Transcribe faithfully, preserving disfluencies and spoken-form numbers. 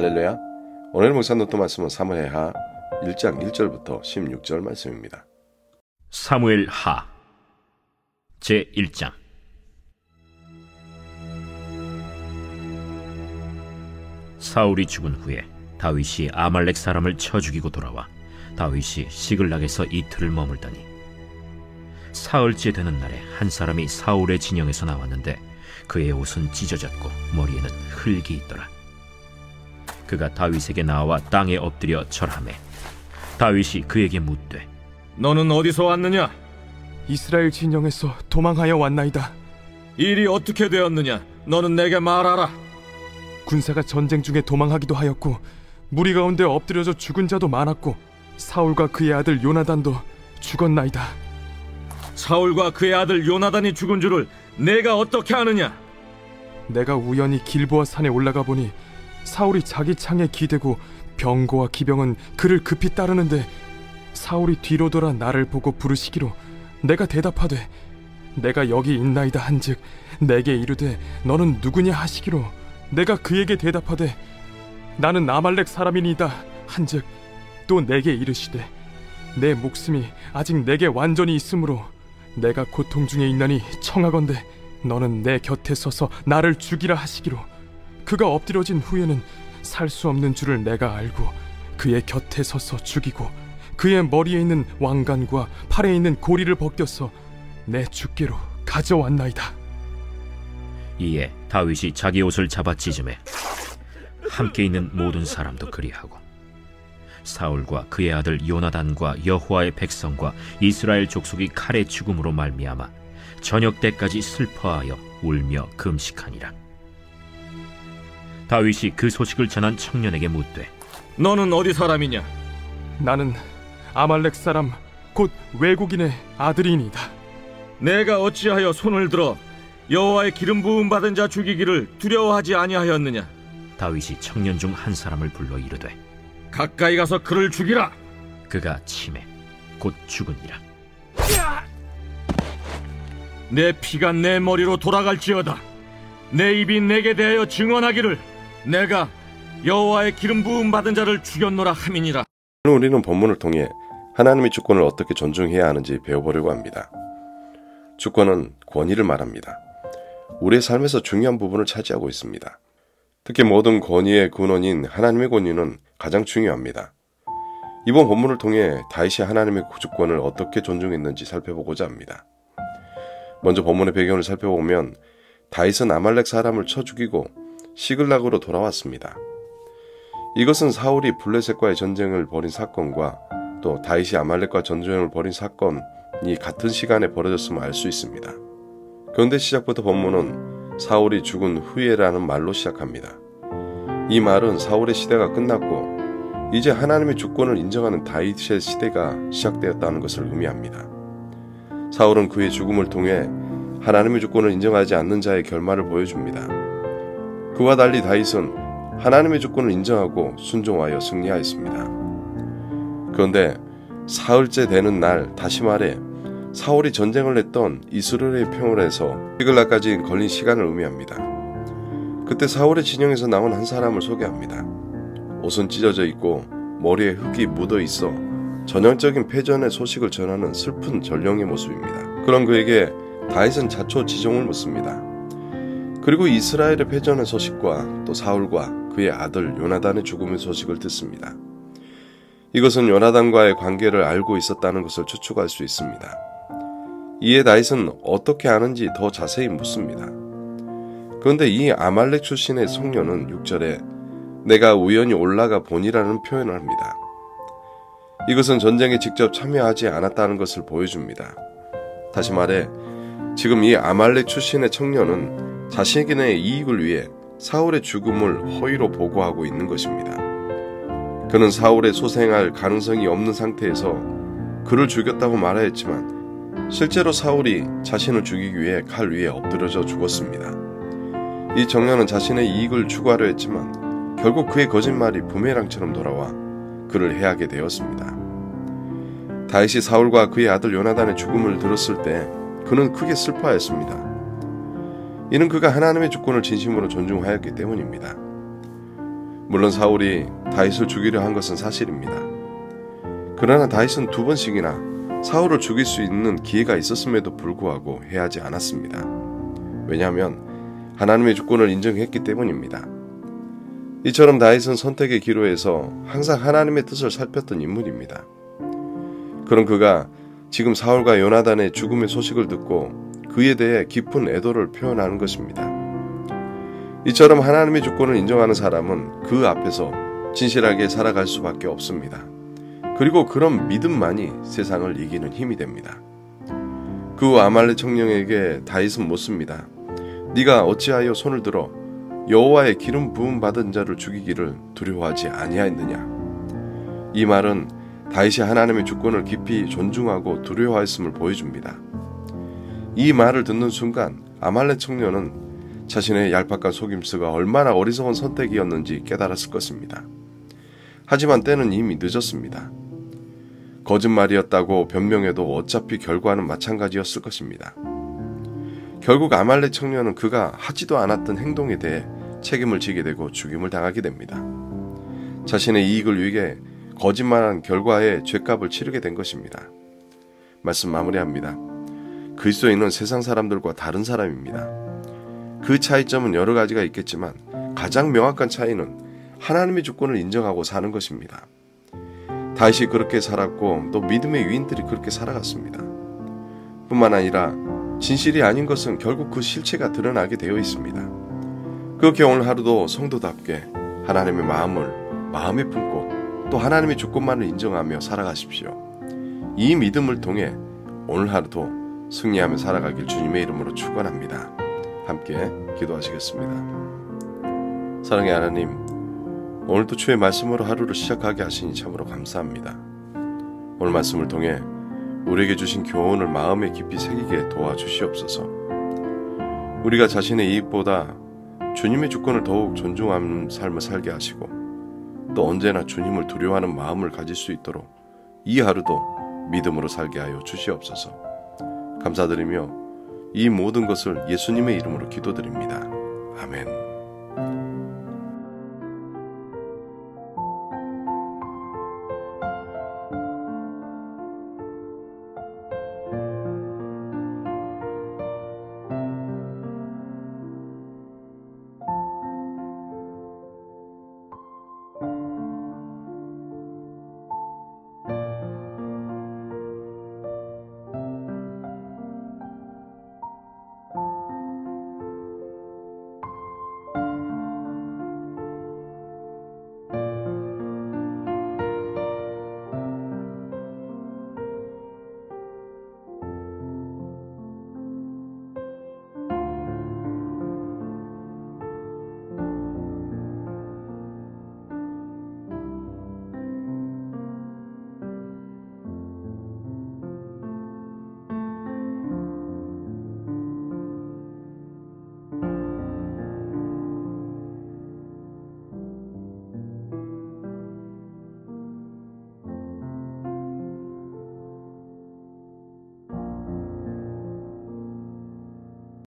할렐루야. 오늘 묵상 노트 말씀은 사무엘하 일 장 일 절부터 십육 절 말씀입니다. 사무엘하 제일 장. 사울이 죽은 후에 다윗이 아말렉 사람을 쳐 죽이고 돌아와 다윗이 시글락에서 이틀을 머물다니, 사흘째 되는 날에 한 사람이 사울의 진영에서 나왔는데 그의 옷은 찢어졌고 머리에는 흙이 있더라. 그가 다윗에게 나와 땅에 엎드려 절하매 다윗이 그에게 묻되, 너는 어디서 왔느냐? 이스라엘 진영에서 도망하여 왔나이다. 일이 어떻게 되었느냐? 너는 내게 말하라. 군사가 전쟁 중에 도망하기도 하였고 무리 가운데 엎드려져 죽은 자도 많았고 사울과 그의 아들 요나단도 죽었나이다. 사울과 그의 아들 요나단이 죽은 줄을 내가 어떻게 아느냐? 내가 우연히 길보아 산에 올라가 보니 사울이 자기 창에 기대고 병고와 기병은 그를 급히 따르는데, 사울이 뒤로 돌아 나를 보고 부르시기로 내가 대답하되 내가 여기 있나이다 한즉 내게 이르되 너는 누구냐 하시기로 내가 그에게 대답하되 나는 아말렉 사람이니이다 한즉 또 내게 이르시되 내 목숨이 아직 내게 완전히 있으므로 내가 고통 중에 있나니 청하건대 너는 내 곁에 서서 나를 죽이라 하시기로 그가 엎드려진 후에는 살 수 없는 줄을 내가 알고 그의 곁에 서서 죽이고 그의 머리에 있는 왕관과 팔에 있는 고리를 벗겨서 내 주께로 가져왔나이다. 이에 다윗이 자기 옷을 잡아 찢으매 함께 있는 모든 사람도 그리하고 사울과 그의 아들 요나단과 여호와의 백성과 이스라엘 족속이 칼의 죽음으로 말미암아 저녁 때까지 슬퍼하여 울며 금식하니라. 다윗이 그 소식을 전한 청년에게 묻되, 너는 어디 사람이냐? 나는 아말렉 사람 곧 외국인의 아들이니이다. 내가 어찌하여 손을 들어 여호와의 기름 부음 받은 자 죽이기를 두려워하지 아니하였느냐? 다윗이 청년 중 한 사람을 불러 이르되, 가까이 가서 그를 죽이라. 그가 치매 곧 죽으니라. 내 피가 내 머리로 돌아갈지어다. 내 입이 내게 대하여 증언하기를 내가 여호와의 기름 부음 받은 자를 죽였노라 함이니라. 오늘 우리는 본문을 통해 하나님의 주권을 어떻게 존중해야 하는지 배워보려고 합니다. 주권은 권위를 말합니다. 우리의 삶에서 중요한 부분을 차지하고 있습니다. 특히 모든 권위의 근원인 하나님의 권위는 가장 중요합니다. 이번 본문을 통해 다윗이 하나님의 주권을 어떻게 존중했는지 살펴보고자 합니다. 먼저 본문의 배경을 살펴보면 다윗은 아말렉 사람을 쳐 죽이고 시글락으로 돌아왔습니다. 이것은 사울이 블레셋과의 전쟁을 벌인 사건과 또 다윗이 아말렉과 전쟁을 벌인 사건이 같은 시간에 벌어졌음을 알 수 있습니다. 그런데 시작부터 본문은 사울이 죽은 후에라는 말로 시작합니다. 이 말은 사울의 시대가 끝났고 이제 하나님의 주권을 인정하는 다윗의 시대가 시작되었다는 것을 의미합니다. 사울은 그의 죽음을 통해 하나님의 주권을 인정하지 않는 자의 결말을 보여줍니다. 그와 달리 다윗은 하나님의 주권을 인정하고 순종하여 승리하였습니다. 그런데 사흘째 되는 날, 다시 말해 사울이 전쟁을 했던 이스라엘의 평원에서 시글락까지 걸린 시간을 의미합니다. 그때 사울의 진영에서 나온 한 사람을 소개합니다. 옷은 찢어져 있고 머리에 흙이 묻어 있어 전형적인 패전의 소식을 전하는 슬픈 전령의 모습입니다. 그런 그에게 다윗은 자초지종을 묻습니다. 그리고 이스라엘의 패전의 소식과 또 사울과 그의 아들 요나단의 죽음의 소식을 듣습니다. 이것은 요나단과의 관계를 알고 있었다는 것을 추측할 수 있습니다. 이에 다윗은 어떻게 아는지 더 자세히 묻습니다. 그런데 이 아말렉 출신의 청년은 육 절에 내가 우연히 올라가 보니라는 표현을 합니다. 이것은 전쟁에 직접 참여하지 않았다는 것을 보여줍니다. 다시 말해 지금 이 아말렉 출신의 청년은 자신의 이익을 위해 사울의 죽음을 허위로 보고하고 있는 것입니다. 그는 사울의 소생할 가능성이 없는 상태에서 그를 죽였다고 말하였지만 실제로 사울이 자신을 죽이기 위해 칼 위에 엎드려져 죽었습니다. 이 청년은 자신의 이익을 추구하려 했지만 결국 그의 거짓말이 부메랑처럼 돌아와 그를 해하게 되었습니다. 다윗이 사울과 그의 아들 요나단의 죽음을 들었을 때 그는 크게 슬퍼하였습니다. 이는 그가 하나님의 주권을 진심으로 존중하였기 때문입니다. 물론 사울이 다윗을 죽이려 한 것은 사실입니다. 그러나 다윗은 두 번씩이나 사울을 죽일 수 있는 기회가 있었음에도 불구하고 해하지 않았습니다. 왜냐하면 하나님의 주권을 인정했기 때문입니다. 이처럼 다윗은 선택의 기로에서 항상 하나님의 뜻을 살폈던 인물입니다. 그런 그가 지금 사울과 요나단의 죽음의 소식을 듣고 그에 대해 깊은 애도를 표현하는 것입니다. 이처럼 하나님의 주권을 인정하는 사람은 그 앞에서 진실하게 살아갈 수밖에 없습니다. 그리고 그런 믿음만이 세상을 이기는 힘이 됩니다. 그 후 아말렉 청년에게 다윗은 묻습니다. 네가 어찌하여 손을 들어 여호와의 기름 부음 받은 자를 죽이기를 두려워하지 아니하였느냐. 이 말은 다윗이 하나님의 주권을 깊이 존중하고 두려워했음을 보여줍니다. 이 말을 듣는 순간 아말렉 청년은 자신의 얄팍한 속임수가 얼마나 어리석은 선택이었는지 깨달았을 것입니다. 하지만 때는 이미 늦었습니다. 거짓말이었다고 변명해도 어차피 결과는 마찬가지였을 것입니다. 결국 아말렉 청년은 그가 하지도 않았던 행동에 대해 책임을 지게 되고 죽임을 당하게 됩니다. 자신의 이익을 위해 거짓말한 결과에 죗값을 치르게 된 것입니다. 말씀 마무리합니다. 그리스도인은 세상 사람들과 다른 사람입니다. 그 차이점은 여러 가지가 있겠지만 가장 명확한 차이는 하나님의 주권을 인정하고 사는 것입니다. 다윗이 그렇게 살았고 또 믿음의 위인들이 그렇게 살아갔습니다. 뿐만 아니라 진실이 아닌 것은 결국 그 실체가 드러나게 되어 있습니다. 그렇게 오늘 하루도 성도답게 하나님의 마음을 마음에 품고 또 하나님의 주권만을 인정하며 살아가십시오. 이 믿음을 통해 오늘 하루도 승리하며 살아가길 주님의 이름으로 축원합니다. 함께 기도하시겠습니다. 사랑의 하나님, 오늘도 주의 말씀으로 하루를 시작하게 하시니 참으로 감사합니다. 오늘 말씀을 통해 우리에게 주신 교훈을 마음에 깊이 새기게 도와주시옵소서. 우리가 자신의 이익보다 주님의 주권을 더욱 존중하는 삶을 살게 하시고 또 언제나 주님을 두려워하는 마음을 가질 수 있도록 이 하루도 믿음으로 살게 하여 주시옵소서. 감사드리며 이 모든 것을 예수님의 이름으로 기도드립니다. 아멘.